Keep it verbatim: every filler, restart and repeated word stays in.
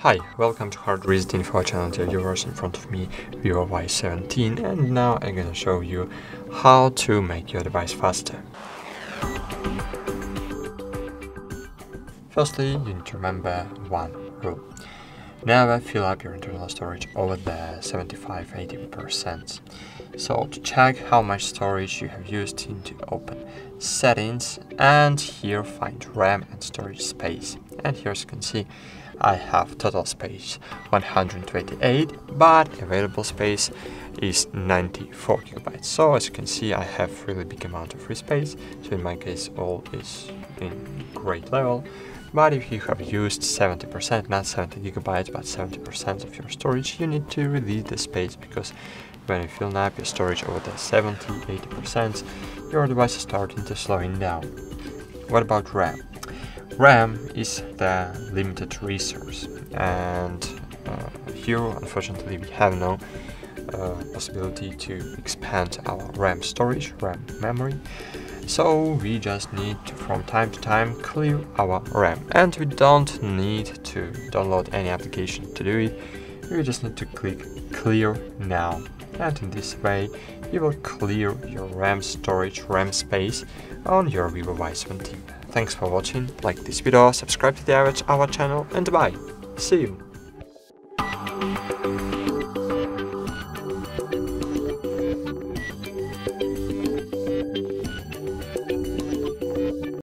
Hi, welcome to HardReset.info channel, dear viewers. In front of me Vivo Y seventeen, and now I'm gonna show you how to make your device faster. Firstly, you need to remember one rule. Never fill up your internal storage over the seventy-five to eighty percent. So to check how much storage you have used, you need to open settings and here find RAM and storage space. And here as you can see, I have total space one hundred twenty-eight, but available space is ninety-four gigabytes. So as you can see, I have really big amount of free space. So in my case, all is in great level. But if you have used seventy percent, not seventy gigabytes, but seventy percent of your storage, you need to release the space, because when you fill up your storage over the seventy to eighty percent, your device is starting to slowing down. What about RAM? RAM is the limited resource, and uh, here unfortunately we have no uh, possibility to expand our RAM storage, RAM memory, so we just need to from time to time clear our RAM, and we don't need to download any application to do it, we just need to click clear now, and in this way you will clear your RAM storage, RAM space on your Vivo Y seventeen. Thanks for watching, like this video, subscribe to the average our channel, and bye! See you!